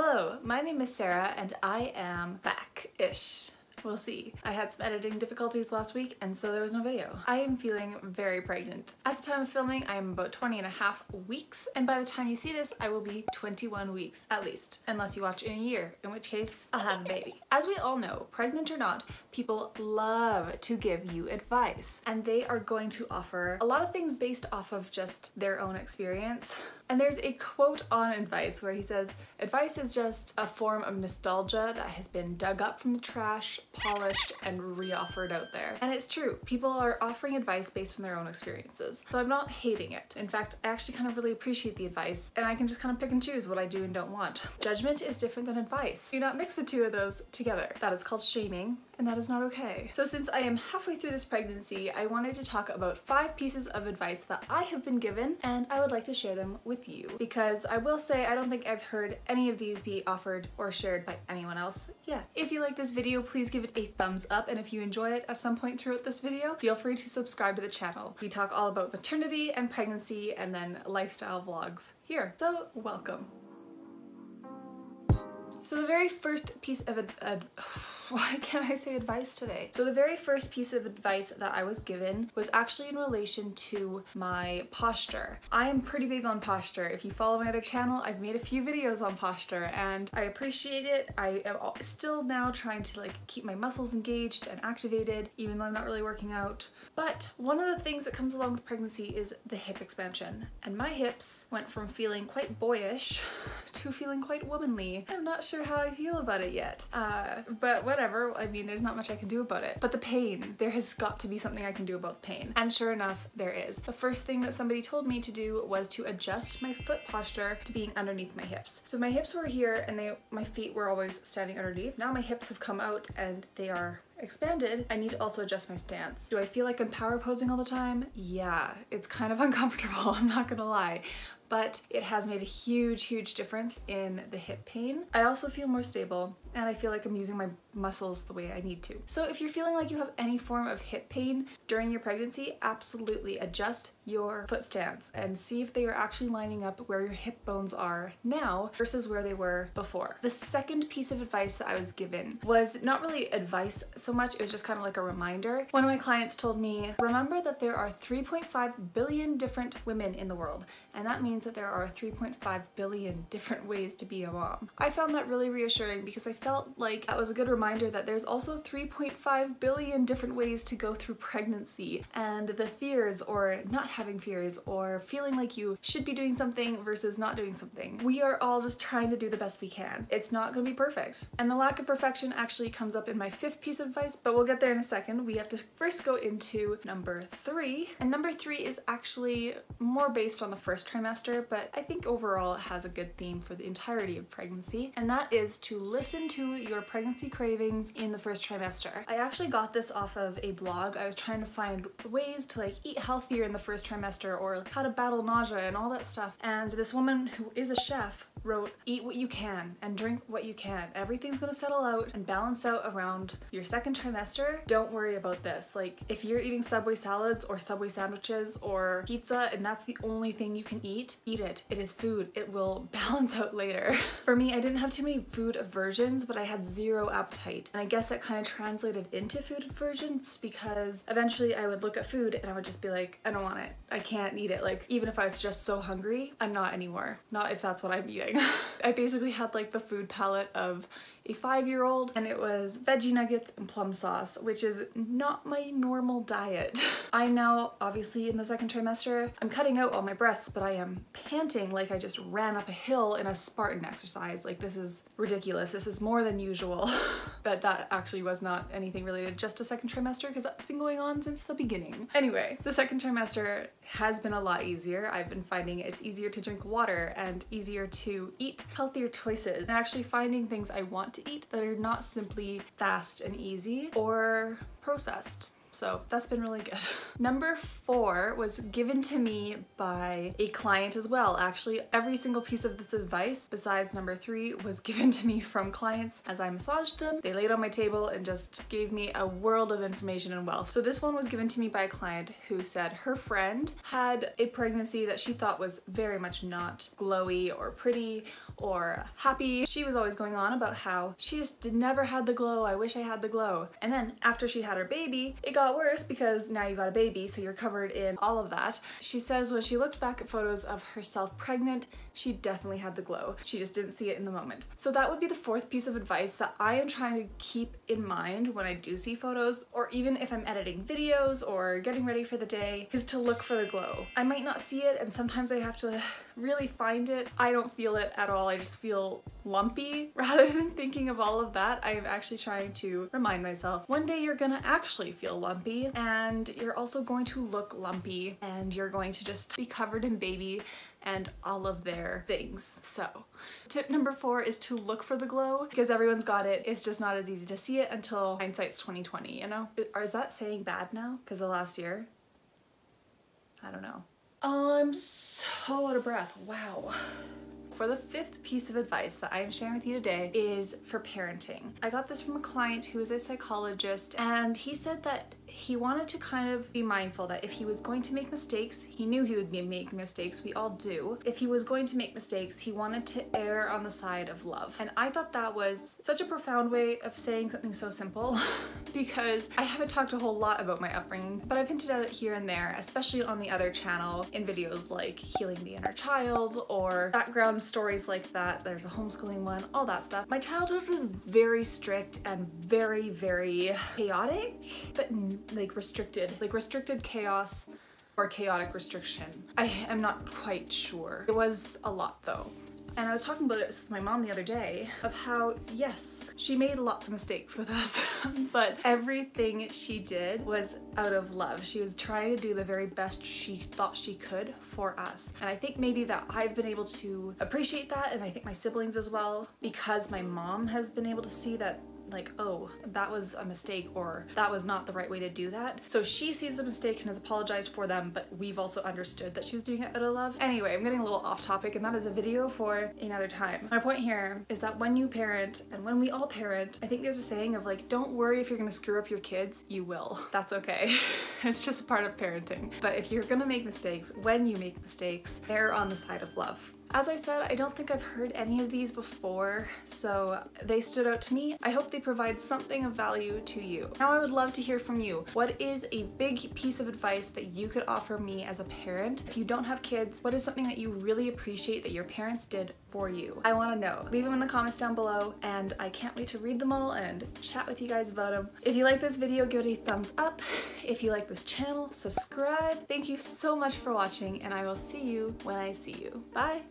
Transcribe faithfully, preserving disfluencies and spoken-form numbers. Hello, my name is Sarah and I am back-ish. We'll see. I had some editing difficulties last week and so there was no video. I am feeling very pregnant. At the time of filming I am about twenty and a half weeks, and by the time you see this I will be twenty-one weeks at least, unless you watch in a year, in which case I'll have a baby. As we all know, pregnant or not, people love to give you advice and they are going to offer a lot of things based off of just their own experience. And there's a quote on advice where he says, "Advice is just a form of nostalgia that has been dug up from the trash, polished, and re-offered out there." And it's true, people are offering advice based on their own experiences. So I'm not hating it. In fact, I actually kind of really appreciate the advice, and I can just kind of pick and choose what I do and don't want. Judgment is different than advice. Do not mix the two of those together. That is called shaming, and that is not okay. So since I am halfway through this pregnancy, I wanted to talk about five pieces of advice that I have been given, and I would like to share them with you, because I will say I don't think I've heard any of these be offered or shared by anyone else yet. If you like this video, please give it a thumbs up, and if you enjoy it at some point throughout this video, feel free to subscribe to the channel. We talk all about maternity and pregnancy and then lifestyle vlogs here, so welcome. So the very first piece of ad- ad- why can't I say advice today? So the very first piece of advice that I was given was actually in relation to my posture. I am pretty big on posture. If you follow my other channel, I've made a few videos on posture and I appreciate it. I am still now trying to like keep my muscles engaged and activated, even though I'm not really working out. But one of the things that comes along with pregnancy is the hip expansion. And my hips went from feeling quite boyish to feeling quite womanly. I'm not sure how I feel about it yet, uh, but whatever. I mean, there's not much I can do about it. But the pain, there has got to be something I can do about the pain. And sure enough, there is. The first thing that somebody told me to do was to adjust my foot posture to being underneath my hips. So my hips were here and they, my feet were always standing underneath. Now my hips have come out and they are expanded. I need to also adjust my stance. Do I feel like I'm power posing all the time? Yeah, it's kind of uncomfortable, I'm not gonna lie. But it has made a huge, huge difference in the hip pain. I also feel more stable and I feel like I'm using my muscles the way I need to. So if you're feeling like you have any form of hip pain during your pregnancy, absolutely adjust your foot stance and see if they are actually lining up where your hip bones are now versus where they were before. The second piece of advice that I was given was not really advice so much, it was just kind of like a reminder. One of my clients told me, remember that there are three point five billion different women in the world, and that means that there are three point five billion different ways to be a mom. I found that really reassuring because I felt like that was a good reminder that there's also three point five billion different ways to go through pregnancy, and the fears or not having fears or feeling like you should be doing something versus not doing something. We are all just trying to do the best we can. It's not going to be perfect. And the lack of perfection actually comes up in my fifth piece of advice, but we'll get there in a second. We have to first go into number three, and number three is actually more based on the first trimester, but I think overall it has a good theme for the entirety of pregnancy, and that is to listen to your pregnancy cravings in the first trimester. I actually got this off of a blog. I was trying to find ways to like eat healthier in the first trimester or how to battle nausea and all that stuff, and this woman who is a chef wrote, eat what you can and drink what you can. Everything's gonna settle out and balance out around your second trimester. Don't worry about this. Like, if you're eating Subway salads or Subway sandwiches or pizza and that's the only thing you can eat, eat it. It is food. It will balance out later. For me, I didn't have too many food aversions, but I had zero appetite. And I guess that kind of translated into food aversions, because eventually I would look at food and I would just be like, I don't want it. I can't eat it. Like, even if I was just so hungry, I'm not anymore. Not if that's what I'm eating. I basically had like the food palette of a five-year-old, and it was veggie nuggets and plum sauce, which is not my normal diet. I'm now obviously in the second trimester. I'm cutting out all my breaths, but I am panting like I just ran up a hill in a Spartan exercise. Like, this is ridiculous. This is more than usual. But that actually was not anything related just to second trimester, because that's been going on since the beginning. Anyway, the second trimester has been a lot easier. I've been finding it's easier to drink water and easier to eat healthier choices, and actually finding things I want to eat that are not simply fast and easy or processed. So that's been really good. Number four was given to me by a client as well. Actually, every single piece of this advice besides number three was given to me from clients as I massaged them. They laid on my table and just gave me a world of information and wealth. So this one was given to me by a client who said her friend had a pregnancy that she thought was very much not glowy or pretty or happy. She was always going on about how she just did never had the glow. I wish I had the glow. And then after she had her baby, it got worse because now you got a baby, so you're covered in all of that. She says when she looks back at photos of herself pregnant, she definitely had the glow. She just didn't see it in the moment. So that would be the fourth piece of advice that I am trying to keep in mind when I do see photos, or even if I'm editing videos or getting ready for the day, is to look for the glow. I might not see it, and sometimes I have to really find it. I don't feel it at all. I just feel lumpy. Rather than thinking of all of that, I am actually trying to remind myself, one day you're gonna actually feel lumpy, and you're also going to look lumpy, and you're going to just be covered in baby and all of their things. So tip number four is to look for the glow, because everyone's got it. It's just not as easy to see it until hindsight's twenty twenty, you know? Is that saying bad now because of last year? I don't know. I'm so out of breath, wow. For the fifth piece of advice that I am sharing with you today is for parenting. I got this from a client who is a psychologist, and he said that he wanted to kind of be mindful that if he was going to make mistakes, he knew he would be making mistakes, we all do. If he was going to make mistakes, he wanted to err on the side of love. And I thought that was such a profound way of saying something so simple, because I haven't talked a whole lot about my upbringing, but I've hinted at it here and there, especially on the other channel in videos like Healing the Inner Child or background stories like that. There's a homeschooling one, all that stuff. My childhood was very strict and very, very chaotic, but like restricted, like restricted chaos or chaotic restriction. I am not quite sure. It was a lot though. And I was talking about it with my mom the other day of how, yes, she made lots of mistakes with us, but everything she did was out of love. She was trying to do the very best she thought she could for us. And I think maybe that I've been able to appreciate that, and I think my siblings as well, because my mom has been able to see that, like, oh, that was a mistake, or that was not the right way to do that. So she sees the mistake and has apologized for them, but we've also understood that she was doing it out of love. Anyway, I'm getting a little off topic, and that is a video for another time. My point here is that when you parent, and when we all parent, I think there's a saying of like, don't worry if you're gonna screw up your kids, you will. That's okay. It's just a part of parenting. But if you're gonna make mistakes, when you make mistakes, err on the side of love. As I said, I don't think I've heard any of these before, so they stood out to me. I hope they provide something of value to you. Now I would love to hear from you. What is a big piece of advice that you could offer me as a parent? If you don't have kids, what is something that you really appreciate that your parents did for you? I want to know. Leave them in the comments down below, and I can't wait to read them all and chat with you guys about them. If you like this video, give it a thumbs up. If you like this channel, subscribe. Thank you so much for watching, and I will see you when I see you. Bye!